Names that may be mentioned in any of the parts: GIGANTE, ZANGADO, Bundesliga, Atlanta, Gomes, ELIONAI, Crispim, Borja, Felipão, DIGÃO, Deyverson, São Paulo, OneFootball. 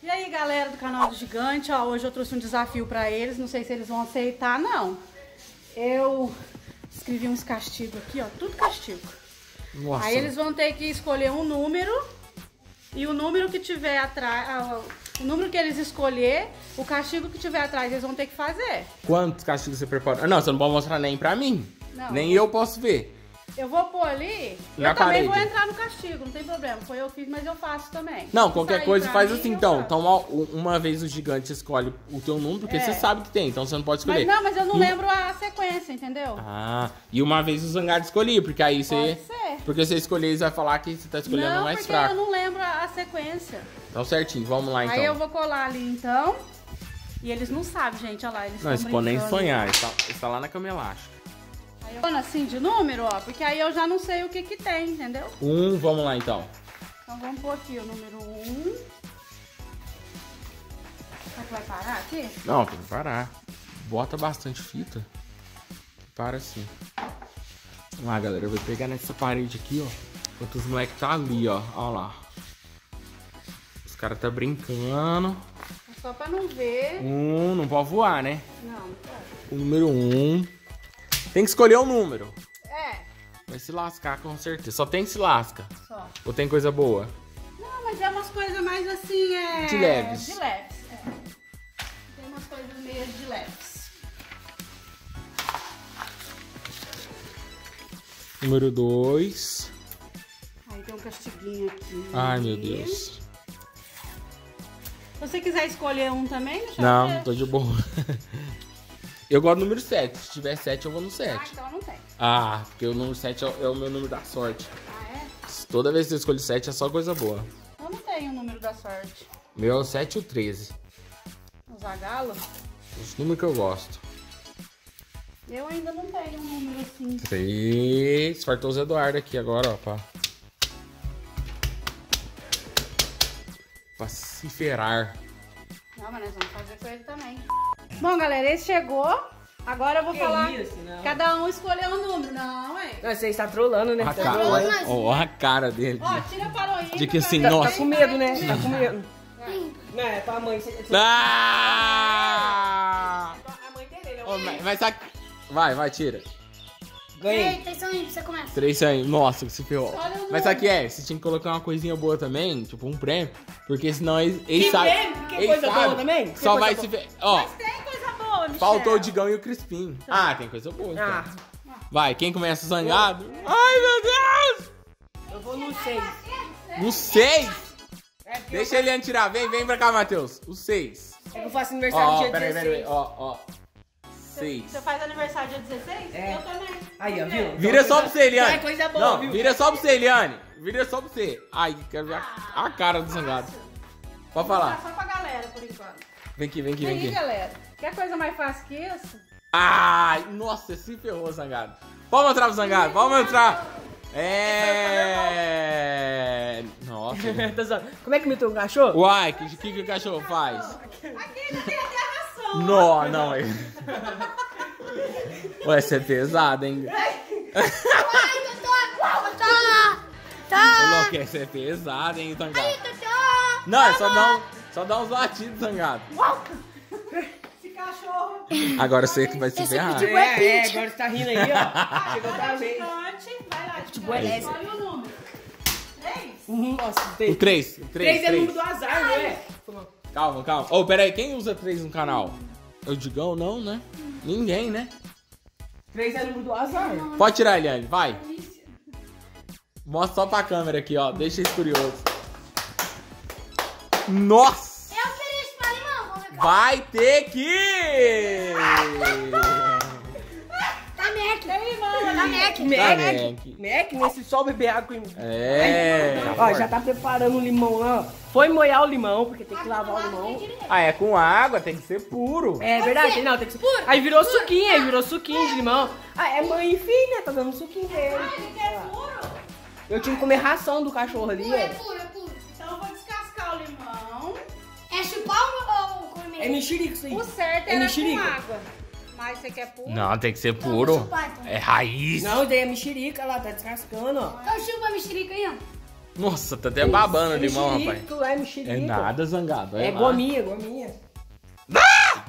E aí, galera do canal do Gigante, ó, hoje eu trouxe um desafio pra eles, não sei se eles vão aceitar, não. Eu escrevi uns castigos aqui, ó, tudo castigo. Nossa. Aí eles vão ter que escolher um número, e o número que tiver atrás, o número que eles escolher, o castigo que tiver atrás, eles vão ter que fazer. Quantos castigos você preparou? Ah, não, você não pode mostrar nem pra mim, não. Nem eu posso ver. Eu vou pôr ali, eu também vou entrar no castigo, não tem problema. Foi eu que fiz, mas eu faço também. Não, qualquer coisa faz assim, então. Então, uma vez o gigante escolhe o teu número, porque você sabe que tem, então você não pode escolher. Mas não, mas eu não lembro a sequência, entendeu? Ah, e uma vez o Zangado escolhi, porque aí você... Porque você escolher, você vai falar que você tá escolhendo o mais fraco. Não, porque eu não lembro a sequência. Então, certinho, vamos lá, então. Aí eu vou colar ali, então. E eles não sabem, gente, olha lá, eles não, eles podem nem sonhar, está lá na cama elástica. Assim de número, ó, porque aí eu já não sei o que que tem, entendeu? Vamos lá então. Então vamos pôr aqui o número 1. Será que vai parar aqui? Não, tem que parar. Bota bastante fita. Para assim. Vamos lá, galera, eu vou pegar nessa parede aqui, ó. Enquanto os moleques tá ali, ó. Olha lá. Os caras tá brincando. É só pra não ver. Não pode voar, né? Não pode. O número 1. Tem que escolher um número. É. Vai se lascar, com certeza. Só tem que se lasca. Só. Ou tem coisa boa? Não, mas é umas coisas mais assim, de leves. De leves, Tem umas coisas meio de leves. Número 2. Aí tem um castiguinho aqui. Ai, meu Deus. Se você quiser escolher um também, deixa eu ver. Não, tô de boa. Eu gosto do número 7. Se tiver 7, eu vou no 7. Ah, então não tem. Ah, porque o número 7 é o meu número da sorte. Ah, é? Toda vez que eu escolho 7, é só coisa boa. Eu não tenho o número da sorte. Meu é o 7 e o 13. O Zangado? Os números que eu gosto. Eu ainda não tenho um número assim. 3. Fartou os Eduardo aqui agora, ó. Pra se ferar. Não, mas nós vamos fazer com ele também. Bom, galera, esse chegou. Agora eu vou falar. Isso, cada um escolheu um número. Não, hein? Você está trolando, né? Tá trolando, mas... Ó, a cara dele. Ó, tira para o ímpar. De que assim, nossa. Tá com medo, né? Tá com medo. Não, é pra mãe. A mãe dele, né? Vai, saca. Vai, tira. Ganhei. 3 são ímpares, você começa. 3 são ímpares. Nossa, que se ferrou. Mas sabe o que é? Você tinha que colocar uma coisinha boa também, tipo um prêmio. Porque senão ele sabe. Que coisa boa também? Só vai se ferrar. Ó. Faltou o Digão e o Crispim. Então. Ah, tem coisa boa. Então. Vai, quem começa o Zangado? Ai, meu Deus! Eu vou no 6. No 6? Deixa ele atirar. Vem pra cá, Matheus. O 6. É que eu faço aniversário dia 16. Peraí. Ó. 6. Você faz aniversário dia 16? Eu também. Aí, ó, viu? Vira só pra você, Eliane. É coisa boa, viu? Vira só pra você, Eliane. Vira só pra você. Ai, quero ver a cara do Zangado. Pode falar. Só pra galera, por enquanto. Vem aqui. Vem aqui, galera. Quer coisa mais fácil que isso? Ai, nossa, se ferrou, Zangado. Vamos entrar pro Zangado, vamos entrar. Nossa. Como é que meteu o cachorro? Uai, o que o cachorro faz? Aqui ele perdeu a ração. Não. Ué, você é pesado, hein? Tá. Você é pesado, hein, Zangado? Não, é só dar uns latidos, Zangado. Cachorro. Agora você que vai se ferrar. Agora você tá rindo aí, ó. Chegou da vez. Vai lá, escolhe o número. 3? Nossa, 3. O 3. O 3 é o número do azar, né? Calma. Ô, peraí, quem usa 3 no canal? O Digão não, né? Ninguém, né? 3 é o número do azar. Pode tirar, Eliane, vai. Mostra só pra câmera aqui, ó. Deixa eles curiosos. Nossa! Vai ter que! Tá Mac, nesse sol beber água e... Ó, já tá preparando o limão lá, ó. Foi molhar o limão, porque tem que lavar o limão. Ah, é com água, tem que ser puro. É verdade, não, tem que ser puro. Aí virou suquinho, de limão. Ah, é mãe e filha, tá dando suquinho dele. Ah, ele quer puro? Eu tinha que comer ração do cachorro ali, é puro. Então eu vou descascar o limão. É chupar ou comer? É mexerico isso aí. O certo é com água. Mas você quer puro? Não, tem que ser puro. Não, chupar, então. É raiz. Não, daí é mexerica lá, tá descascando, ó. Então chupa a mexerica aí, ó. Nossa, tá até babando o limão, rapaz. É mexerico. É nada, Zangado. É gominha, gominha. Ah!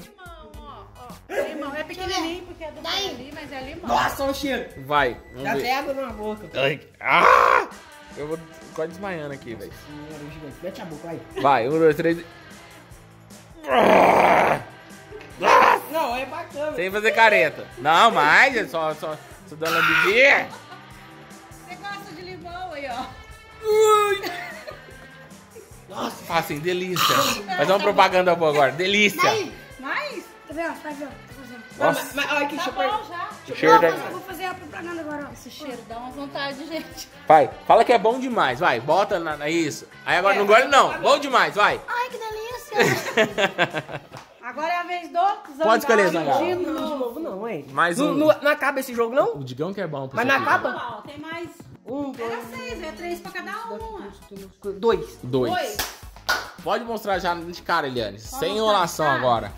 Limão, ó. Limão. É pequenininho porque é do ali, mas é limão. Nossa, o cheiro. Vai. Dá até água na boca. Ai, ah! Eu vou quase desmaiando aqui, velho. Mete a boca aí. Vai, 1, 2, 3. Não, é bacana. Sem fazer careta. Não, mas é só dando lambidinha. Você gosta de limão aí, ó. Ui. Nossa. Ah, assim, delícia. Fazer uma propaganda boa agora. Delícia. Mais? Tá vendo? Tá vendo? Nossa. Mas, olha que tá cheiro. Bom, já. O cheiro não, eu vou fazer a propaganda agora. Esse cheiro dá uma vontade, gente. Vai, fala que é bom demais, vai. Bota na isso. Aí agora não gole não. Bom demais, vai. Ai, que delícia. Agora é a vez do Zangado. Pode escolher, Zangado. Não, de novo não, hein? Mais um. Não acaba esse jogo, não? O Digão que é bom. Mas não acaba? Tem mais um, dois. Era 6, é 3 pra cada um. 2. Pode mostrar já de cara, Eliane. Sem enrolação agora.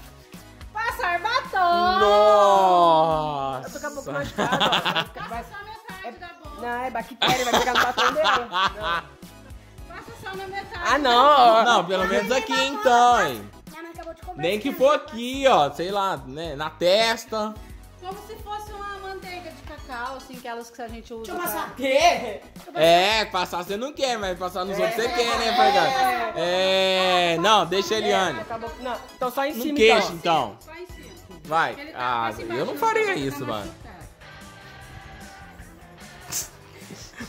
Passar batom! Nossa! Eu tô com a boca machucada. Passa só metade da boca. Não, é bactéria, vai pegar no batom dela. Passa só na metade. Ah, não! Não, pelo menos aqui então, hein? Nem que for aqui, ó, sei lá, né, na testa. Como se fosse uma manteiga de cacau, assim, aquelas que a gente usa. Deixa eu passar quê? É, passar você não quer, mas passar nos outros você quer, né, Fagão? É, não, deixa a Eliane. Não, então só em cima, no queixo, então. Só em cima. Vai. Ah, eu não faria isso, mano.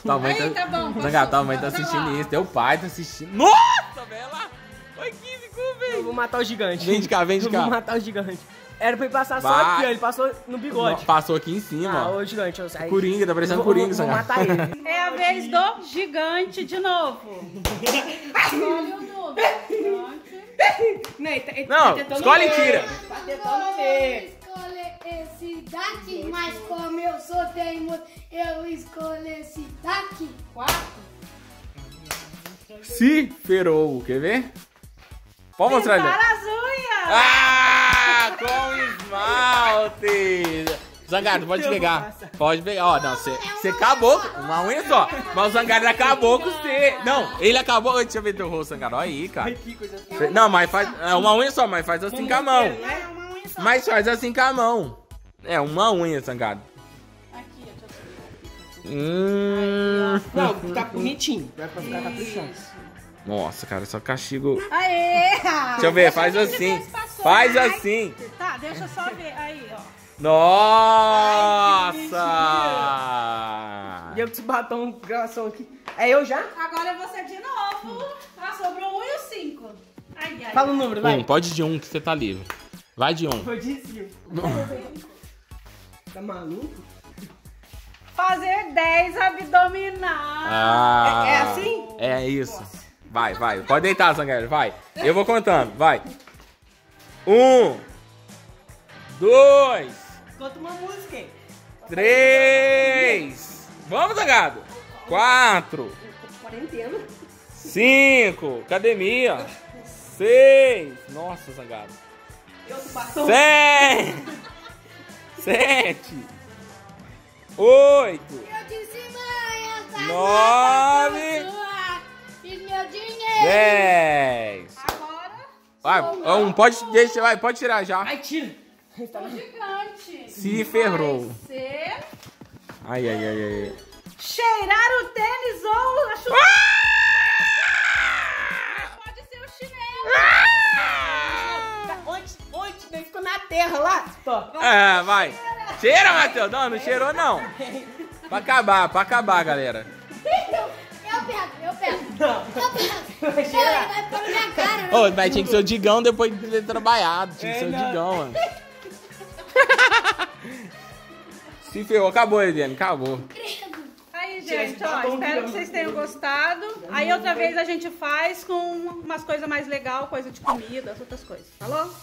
Tua mãe tá assistindo isso, teu pai tá assistindo. Nossa, bela! Olha que eu vou matar o gigante. Vem de cá, vem de cá. Eu vou matar o gigante. Era pra ele passar só aqui, ó. Ele passou no bigode. Passou aqui em cima, ó. Ah, o gigante, eu saí. Coringa, tá parecendo Coringa. Vou matar ele. É a vez do gigante de novo. Escolhe o novo. Não, escolhe e tira. Tá tentando ver. Escolhe esse daqui, mas como eu sou teimoso, eu escolho esse daqui. 4. Se ferou, quer ver? Pode mostrar ali. Pintar as unhas! Ah! Com esmalte! Zangado, pode pegar. Pode pegar. Ó, não, você acabou. Uma unha só. Mas o Zangado acabou com você. Não, ele acabou. Deixa eu ver teu rosto, Zangado. Olha aí, cara. Que coisa. Não, mas faz. É uma unha só, mas faz assim com a mão. É uma unha só. Mas faz assim com a mão. É, uma unha, Zangado. Aqui, eu tô assim. Não, tá bonitinho. Vai pra ficar caprichando. Nossa, cara, só castigo. Aê! Deixa eu ver, faz assim. Faz assim. Tá, deixa eu só ver. Aí, ó. Nossa! E eu te bato um coração aqui. É eu já? Agora é você de novo. Ah, sobrou 1 e o 5. Ai, ai. Fala o número, vai. Pode de 1 que você tá livre. Vai de 1. Foi de 5. Tá maluco? Fazer 10 abdominais. Ah, é assim? É isso. Nossa. Vai. Pode deitar, Zangado, vai. Eu vou contando, vai. 1, 2. Conta uma música, hein? 3. Vamos, Zangado. 4. Quarentena. 5. Academia. 6. Nossa, Zangado. 7. 8. 9. 10. Agora. Vai, pode, deixa, vai, pode tirar já. Ai, tira. O gigante. Se ferrou. Ai. Cheirar o tênis ou a chuteira. Pode ser o chinelo. Ontem nem ficou na terra lá. É, vai. Cheira, Matheus. Não cheirou, não. Pra acabar, galera. Eu pego. Não. Vai cheirar. Vai pôr minha cara. Ô, mas tinha que ser o Digão depois de ter trabalhado. Tinha que ser o Digão, mano. Se ferrou. Acabou, Eliane. Acabou. Aí, gente, ó. Espero que vocês tenham gostado. Aí, outra vez, a gente faz com umas coisas mais legais, coisa de comida, outras coisas. Falou?